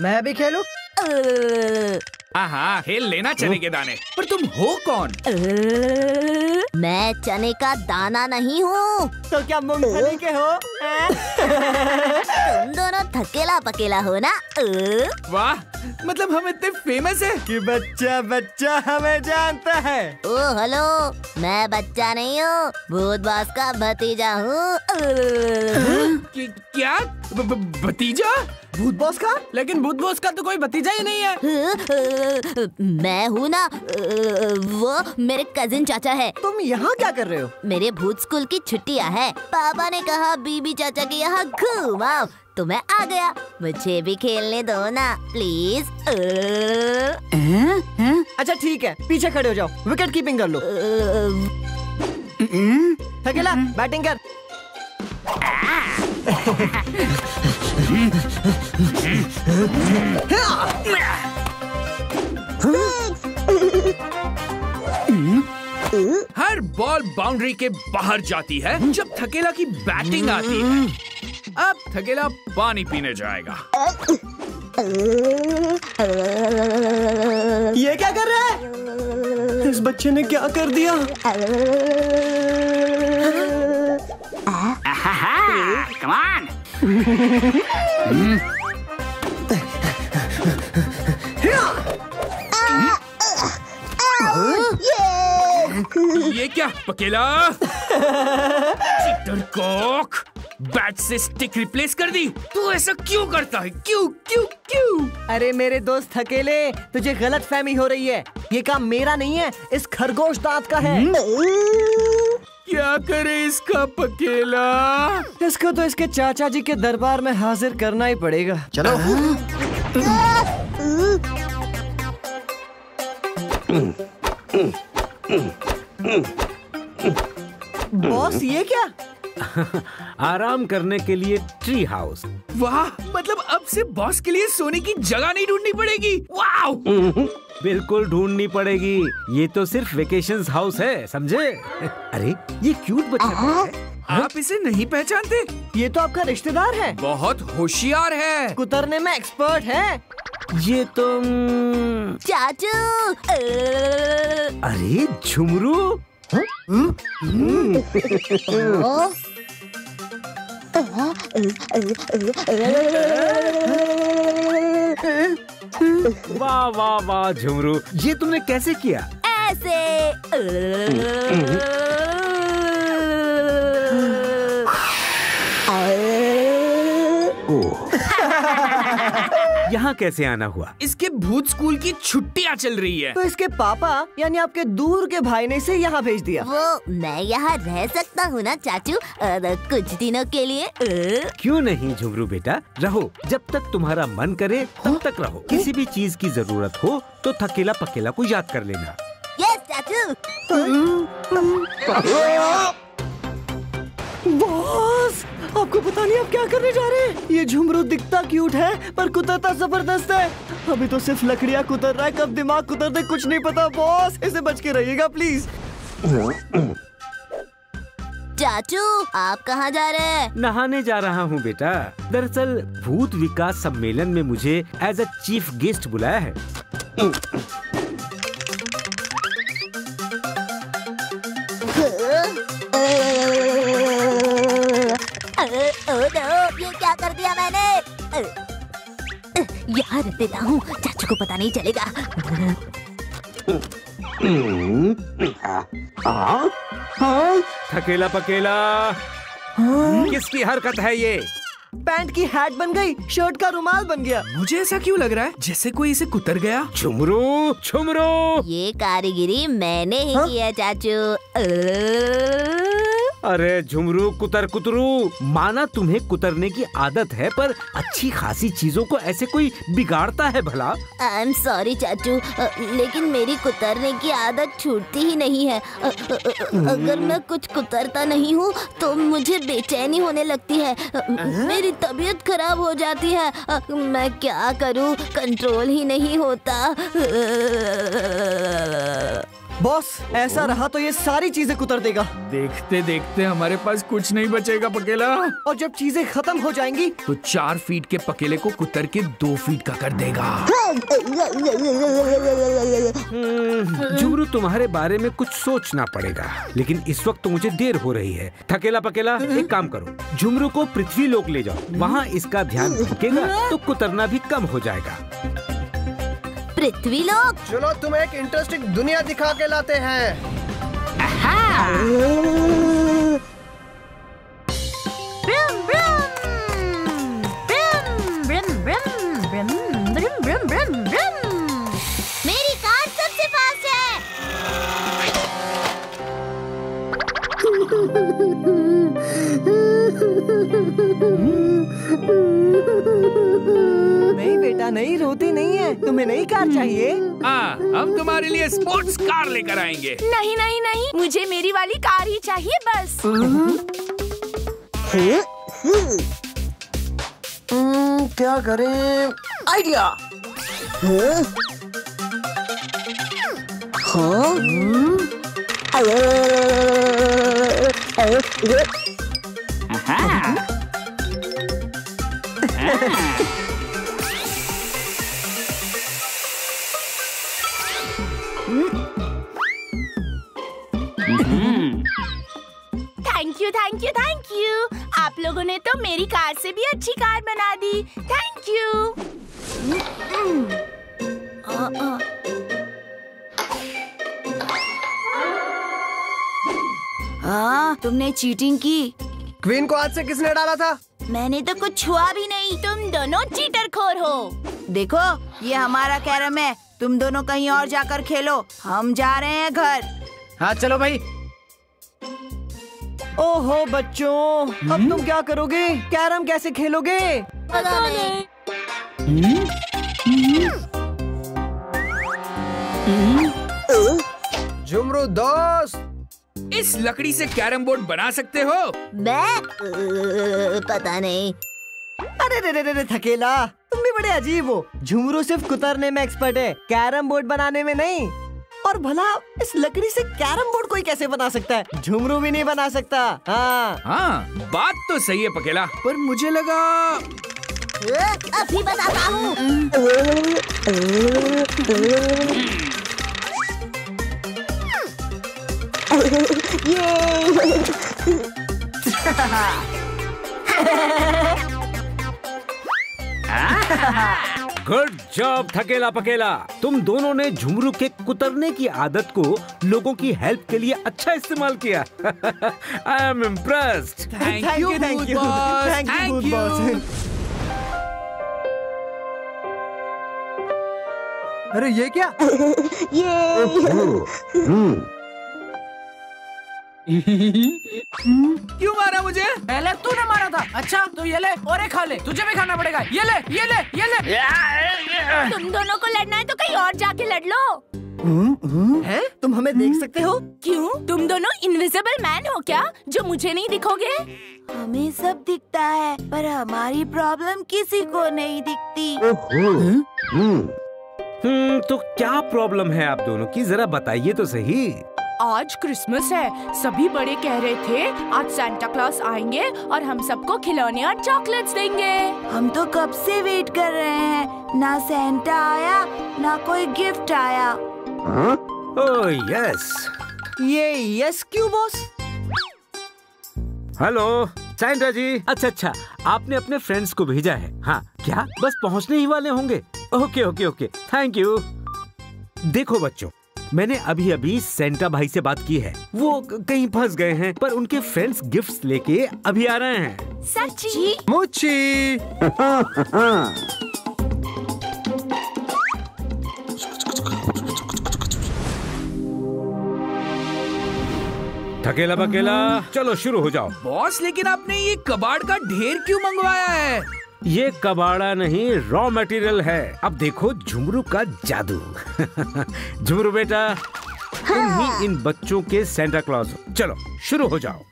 मैं भी खेलूं? हाँ, खेल लेना चने के दाने। पर तुम हो कौन? मैं चने का दाना नहीं हूँ। तो क्या मूंगफली के हो? तुम दोनों थकेला पकेला हो ना? वाह, मतलब हम इतने फेमस हैं कि बच्चा बच्चा हमें जानता है। ओ हेलो, मैं बच्चा नहीं हूँ, भूत बॉस का भतीजा हूँ। क्या भतीजा? भूत बॉस का? लेकिन भूत बॉस का तो कोई भतीजा ही नहीं है। मैं हूँ ना, वो मेरे कजिन चाचा है। तुम यहाँ क्या कर रहे हो? मेरे भूत स्कूल की छुट्टियाँ है, पापा ने कहा बीबी चाचा के यहाँ घूम आओ, तो मैं आ गया। मुझे भी खेलने दो ना प्लीज। अच्छा ठीक है, पीछे खड़े हो जाओ, विकेट कीपिंग कर लो। थकेला, बैटिंग कर। हर बॉल बाउंड्री के बाहर जाती है जब थकेला की बैटिंग आती है। अब थकेला पानी पीने जाएगा। ये क्या कर रहा है? इस बच्चे ने क्या कर दिया? Come on. ये क्या पकेला? चिटर कॉक बैट से स्टिक रिप्लेस कर दी। तू ऐसा क्यों करता है? क्यों क्यों क्यों? अरे मेरे दोस्त थकेले, तुझे गलत फहमी हो रही है। ये काम मेरा नहीं है, इस खरगोश दांत का है। क्या करे इसका पकेला? इसको तो इसके चाचा जी के दरबार में हाजिर करना ही पड़ेगा। चलो। बॉस ये क्या? आराम करने के लिए ट्री हाउस। वाह, मतलब अब से बॉस के लिए सोने की जगह नहीं ढूंढनी पड़ेगी। वाह, बिल्कुल ढूंढनी पड़ेगी। ये तो सिर्फ वेकेशंस हाउस है, समझे? अरे ये क्यूट बच्चा है, आप इसे नहीं पहचानते? ये तो आपका रिश्तेदार है। बहुत होशियार है, कुतरने में एक्सपर्ट है। ये तो चाचू। अरे झुमरू। वाह वाह वाह झुमरू, ये तुमने कैसे किया? ऐसे। यहाँ कैसे आना हुआ? इसके भूत स्कूल की छुट्टियाँ चल रही है, तो इसके पापा यानी आपके दूर के भाई ने इसे यहाँ भेज दिया। वो मैं यहाँ रह सकता हूँ ना चाचू, कुछ दिनों के लिए? क्यों नहीं झुमरू बेटा, रहो। जब तक तुम्हारा मन करे तब तक रहो। किसी भी चीज की जरूरत हो तो थकेला पकेला को याद कर लेना। यस चाचू। बॉस, आपको पता नहीं आप क्या करने जा रहे हैं। ये झुमरू दिखता क्यूट है पर कुतरता जबरदस्त है। अभी तो सिर्फ लकड़ियाँ कुतर रहा है, कब दिमाग कुतर दे कुछ नहीं पता। बॉस, इसे बच के रहिएगा प्लीज। चाचू, आप कहाँ जा रहे हैं? नहाने जा रहा हूँ बेटा। दरअसल भूत विकास सम्मेलन में मुझे एज अ चीफ गेस्ट बुलाया है। ये क्या कर दिया मैंने? यहाँ रख देता हूँ, चाचू को पता नहीं चलेगा। थकेला पकेला, किसकी हरकत है ये? पैंट की हैट बन गई, शर्ट का रुमाल बन गया। मुझे ऐसा क्यों लग रहा है जैसे कोई इसे कुतर गया? झुमरू झुमरू, ये कारीगिरी मैंने ही की है चाचू। अरे झुमरू कुतर कुतरू, माना तुम्हें कुतरने की आदत है, पर अच्छी खासी चीजों को ऐसे कोई बिगाड़ता है भला? आई एम सॉरी चाचू, लेकिन मेरी कुतरने की आदत छूटती ही नहीं है। अगर मैं कुछ कुतरता नहीं हूँ तो मुझे बेचैनी होने लगती है, मेरी तबीयत खराब हो जाती है। मैं क्या करूँ, कंट्रोल ही नहीं होता। बॉस ऐसा रहा तो ये सारी चीजें कुतर देगा। देखते देखते हमारे पास कुछ नहीं बचेगा पकेला। और जब चीजें खत्म हो जाएंगी तो 4 फीट के पकेले को कुतर के 2 फीट का कर देगा। झुमरू तुम्हारे बारे में कुछ सोचना पड़ेगा, लेकिन इस वक्त तो मुझे देर हो रही है। थकेला पकेला एक काम करो, झुमरू को पृथ्वी लोक ले जाओ, वहाँ इसका ध्यान रखेगा तो कुतरना भी कम हो जाएगा। पृथ्वी लोग चलो, तुम एक इंटरेस्टिंग दुनिया दिखा के लाते हैं। ब्रम ब्रम ब्रम ब्रम ब्रम ब्रम, मेरी कार सबसे फास्ट है। नहीं बेटा नहीं, रोती नहीं है, तुम्हें नई कार चाहिए? हाँ, हम तुम्हारे लिए स्पोर्ट्स कार लेकर आएंगे। नहीं नहीं नहीं, मुझे मेरी वाली कार ही चाहिए बस। क्या करें? आइडिया। हाँ। थैंक यू थैंक यू, आप लोगों ने तो मेरी कार से भी अच्छी कार बना दी। Thank you. हाँ, तुमने चीटिंग की। क्वीन को हाथ से किसने डाला था? मैंने तो कुछ छुआ भी नहीं। तुम दोनों चीटर खोर हो। देखो ये हमारा कैरम है, तुम दोनों कहीं और जाकर खेलो, हम जा रहे हैं घर। हाँ चलो भाई। ओहो बच्चों, अब तुम क्या करोगे? कैरम कैसे खेलोगे? पता नहीं। झुमरू दोस्त, इस लकड़ी से कैरम बोर्ड बना सकते हो? मैं पता नहीं। अरे रे रे रे थकेला, तुम भी बड़े अजीब हो। झुमरू सिर्फ कुतरने में एक्सपर्ट है, कैरम बोर्ड बनाने में नहीं। और भला इस लकड़ी से कैरम बोर्ड कोई कैसे बना सकता है? झुमरू भी नहीं बना सकता। हाँ हाँ, बात तो सही है पकेला, पर मुझे लगा। अभी बताता हूँ। गुड जॉब थकेला पकेला, तुम दोनों ने झुमरू के कुतरने की आदत को लोगों की हेल्प के लिए अच्छा इस्तेमाल किया। I am impressed. Thank you thank you thank you. अरे ये क्या? ये क्यों मारा मुझे? पहले तूने मारा था। अच्छा तो ये ले और एक खा ले, तुझे भी खाना पड़ेगा। ये ले ये ले ये ले। तुम दोनों को लड़ना है तो कहीं और जाके लड़ लो। है? तुम हमें देख सकते हो? क्यों? तुम दोनों इनविजिबल मैन हो क्या, जो मुझे नहीं दिखोगे? हमें सब दिखता है, पर हमारी प्रॉब्लम किसी को नहीं दिखती। तो क्या प्रॉब्लम है आप दोनों की, जरा बताइए तो सही। आज क्रिसमस है, सभी बड़े कह रहे थे आज सांता क्लॉस आएंगे और हम सबको खिलौने और चॉकलेट्स देंगे। हम तो कब से वेट कर रहे हैं, ना सांता आया ना कोई गिफ्ट आया। Oh yes. ये यस क्यों बॉस? Hello Santa ji. अच्छा अच्छा, आपने अपने फ्रेंड्स को भेजा है? हाँ क्या, बस पहुँचने ही वाले होंगे। Okay okay okay, thank you. देखो बच्चों, मैंने अभी अभी सांता भाई से बात की है, वो कहीं फंस गए हैं, पर उनके फ्रेंड्स गिफ्ट्स लेके अभी आ रहे हैं। सच्ची? मुची। थकेला पकेला चलो शुरू हो जाओ। बॉस लेकिन आपने ये कबाड़ का ढेर क्यों मंगवाया है? ये कबाड़ा नहीं रॉ मटेरियल है। अब देखो झुमरू का जादू। झुमरू बेटा तुम ही इन बच्चों के सेंटा क्लॉज हो, चलो शुरू हो जाओ।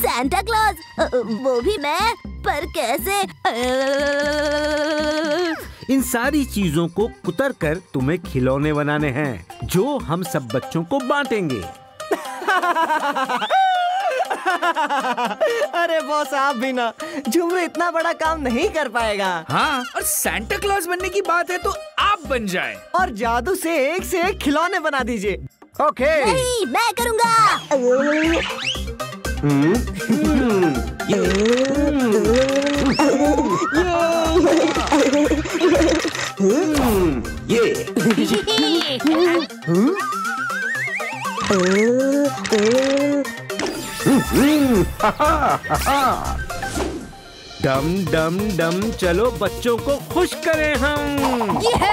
सेंटा क्लॉज वो भी मैं, पर कैसे? इन सारी चीजों को कुतर कर तुम्हें खिलौने बनाने हैं जो हम सब बच्चों को बांटेंगे। अरे बॉस आप भी ना, झुमरू इतना बड़ा काम नहीं कर पाएगा। हाँ और सेंटा क्लॉज बनने की बात है तो आप बन जाए और जादू से एक खिलौने बना दीजिए। ओके नहीं, मैं करूँगा। डम डम डम चलो बच्चों को खुश करें हम। ये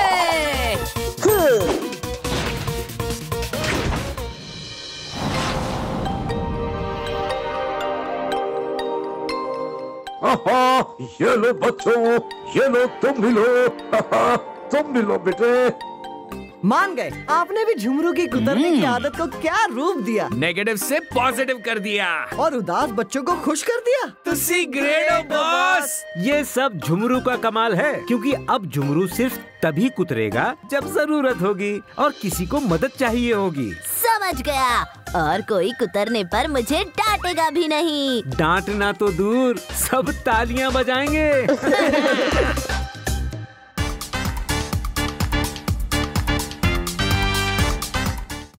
ये लो बच्चों, ये लो तुम भी लो, तुम भी लो बेटे। मान गए, आपने भी झुमरू की कुतरने की आदत को क्या रूप दिया, नेगेटिव से पॉजिटिव कर दिया और उदास बच्चों को खुश कर दिया। तुसी ग्रेट हो बॉस। ये सब झुमरू का कमाल है क्योंकि अब झुमरू सिर्फ तभी कुतरेगा जब जरूरत होगी और किसी को मदद चाहिए होगी। समझ गया, और कोई कुतरने पर मुझे डांटेगा भी नहीं। डांटना तो दूर, सब तालियां बजाएंगे।